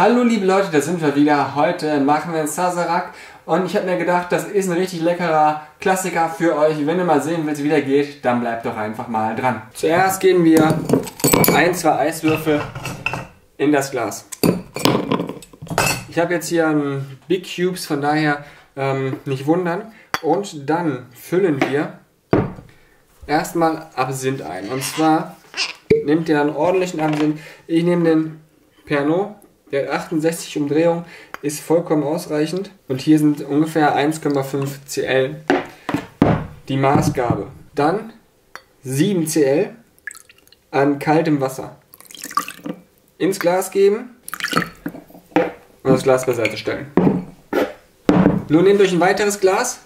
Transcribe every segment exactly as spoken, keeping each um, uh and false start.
Hallo liebe Leute, da sind wir wieder. Heute machen wir einen Sazerac und ich habe mir gedacht, das ist ein richtig leckerer Klassiker für euch. Wenn ihr mal sehen wollt, wie der geht, dann bleibt doch einfach mal dran. Zuerst geben wir ein, zwei Eiswürfel in das Glas. Ich habe jetzt hier einen Big Cubes, von daher ähm, nicht wundern. Und dann füllen wir erstmal Absinth ein. Und zwar nehmt ihr einen ordentlichen Absinth. Ich nehme den Pernod, der hat achtundsechzig Umdrehungen, ist vollkommen ausreichend. Und hier sind ungefähr eins Komma fünf Zentiliter die Maßgabe. Dann sieben Zentiliter an kaltem Wasser. Ins Glas geben und das Glas beiseite stellen. Nun nehmt euch ein weiteres Glas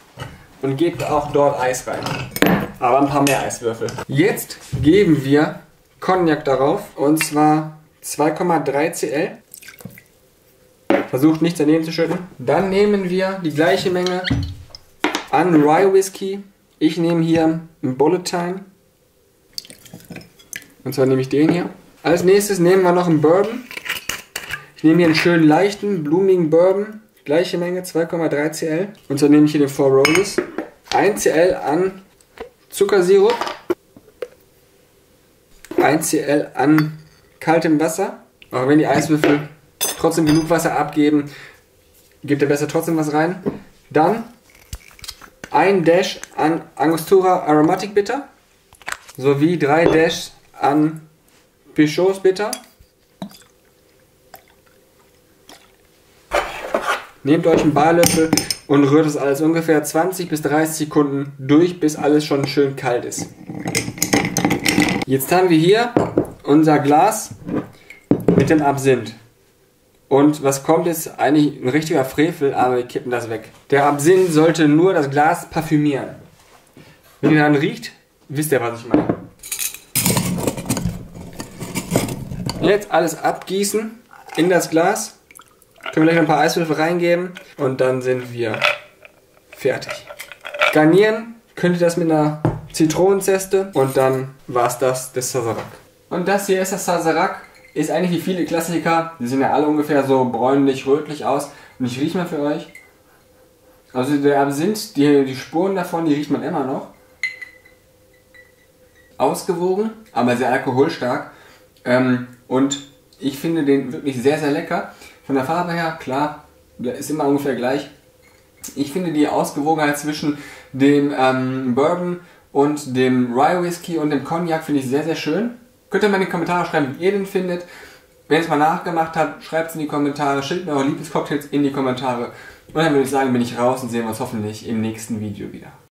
und gebt auch dort Eis rein. Aber ein paar mehr Eiswürfel. Jetzt geben wir Cognac darauf, und zwar zwei Komma drei Zentiliter. Versucht nichts daneben zu schütten. Dann nehmen wir die gleiche Menge an Rye Whisky. Ich nehme hier einen Bulletin. Und zwar nehme ich den hier. Als nächstes nehmen wir noch einen Bourbon. Ich nehme hier einen schönen leichten, blumigen Bourbon. Gleiche Menge, zwei Komma drei Zentiliter. Und zwar nehme ich hier den Four Roses. ein Zentiliter an Zuckersirup, ein Zentiliter an kaltem Wasser. Auch wenn die Eiswürfel trotzdem genug Wasser abgeben, gebt ihr besser trotzdem was rein. Dann ein Dash an Angostura Aromatic Bitter sowie drei Dash an Pichots Bitter. Nehmt euch einen Barlöffel und rührt es alles ungefähr zwanzig bis dreißig Sekunden durch, bis alles schon schön kalt ist. Jetzt haben wir hier unser Glas mit dem Absinth. Und was kommt jetzt? Eigentlich ein richtiger Frevel, aber wir kippen das weg. Der Absinth sollte nur das Glas parfümieren. Wenn ihr dann riecht, wisst ihr, was ich meine. Jetzt alles abgießen in das Glas. Können wir gleich noch ein paar Eiswürfel reingeben und dann sind wir fertig. Garnieren könnt ihr das mit einer Zitronenzeste und dann war es das, das Sazerac. Und das hier ist das Sazerac. Ist eigentlich wie viele Klassiker, die sehen ja alle ungefähr so bräunlich-rötlich aus. Und ich rieche mal für euch. Also der Absinth, die, die Spuren davon, die riecht man immer noch. Ausgewogen, aber sehr alkoholstark. Ähm, und ich finde den wirklich sehr, sehr lecker. Von der Farbe her, klar, ist immer ungefähr gleich. Ich finde die Ausgewogenheit zwischen dem ähm, Bourbon und dem Rye Whisky und dem Cognac finde ich sehr, sehr schön. Könnt ihr mal in die Kommentare schreiben, wie ihr den findet. Wenn ihr es mal nachgemacht habt, schreibt es in die Kommentare, schickt mir eure Lieblingscocktails in die Kommentare. Und dann würde ich sagen, bin ich raus und sehen wir uns hoffentlich im nächsten Video wieder.